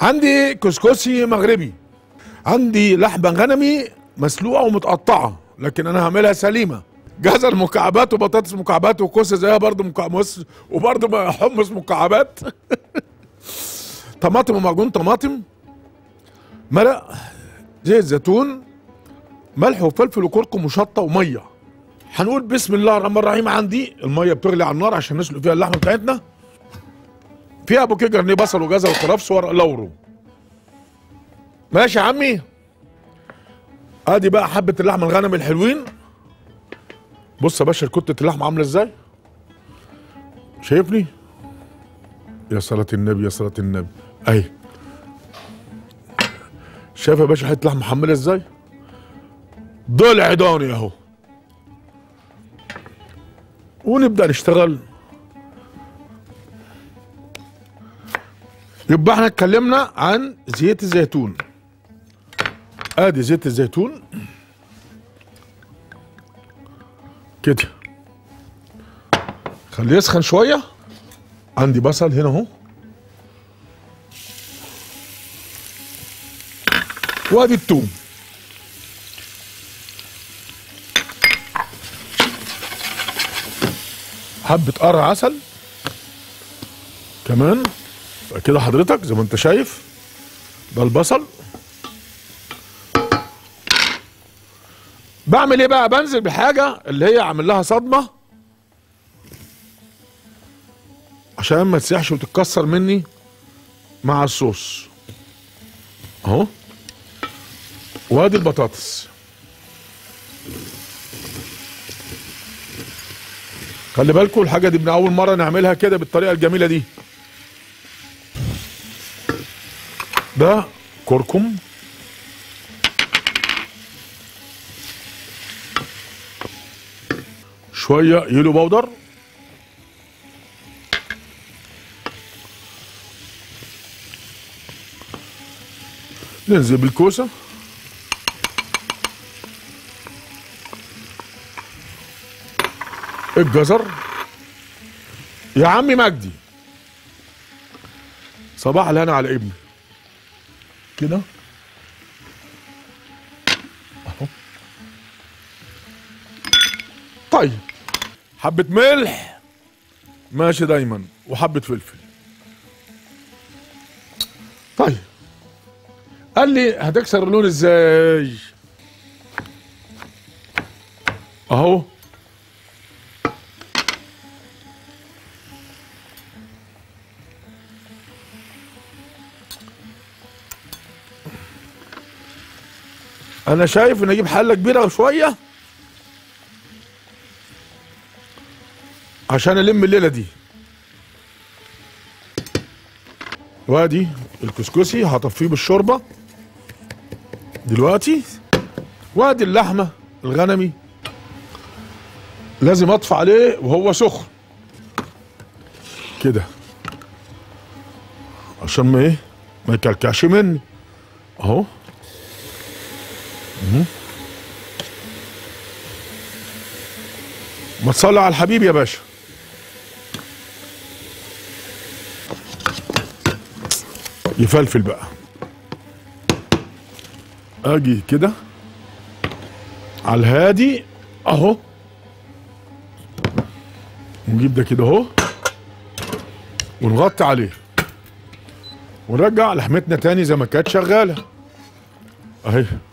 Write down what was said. عندي كسكسي مغربي، عندي لحمه غنمي مسلوقه ومتقطعه لكن انا هعملها سليمه، جزر مكعبات وبطاطس مكعبات وكوسه زيها برضه مكعبات وبرضه حمص مكعبات طماطم ومعجون طماطم، مرق، زيت زيتون، ملح وفلفل وكركم وشطه وميه. هنقول بسم الله الرحمن الرحيم. عندي الميه بتغلي على النار عشان نسلق فيها اللحمه بتاعتنا، فيها ابو كجرني بصل وجزر وكرفس وورق لورو. ماشي يا عمي، ادي بقى حبه اللحمه الغنم الحلوين. بص يا باشا كتة اللحمه عامله ازاي، شايفني؟ يا صلاة النبي يا صلاة النبي، اهي شايف يا باشا حته لحمه محمله ازاي، ضلع ضاني اهو. ونبدا نشتغل. يبقى احنا اتكلمنا عن زيت الزيتون، ادي زيت الزيتون كده، خليه يسخن شويه. عندي بصل هنا اهو، وادي التوم. حبه قرع عسل كمان. يبقى كده حضرتك زي ما انت شايف ده البصل. بعمل ايه بقى؟ بنزل بحاجه اللي هي عامل لها صدمه عشان ما تسيحش وتتكسر مني مع الصوص اهو. وادي البطاطس، خلي بالكم الحاجه دي من اول مره نعملها كده بالطريقه الجميله دي. ده كركم، شويه يلو باودر، ننزل بالكوسه، الجزر. يا عمي مجدي صباح الهنا على ابني كده اهو. طيب حبه ملح ماشي دايما، وحبه فلفل. طيب قال لي هتكسر اللون ازاي اهو. انا شايف ان اجيب حله كبيره وشويه عشان الم الليله دي. وادي الكسكسي هطفيه بالشوربه دلوقتي. وادي اللحمه الغنمي لازم اطفي عليه وهو سخن كده عشان ما ايه ما يكلكعش مني اهو. ما تصلي على الحبيب يا باشا. يفلفل بقى، اجي كده على الهادي اهو، نجيب ده كده اهو ونغطي عليه ونرجع لحمتنا تاني زي ما كانت شغاله اهي.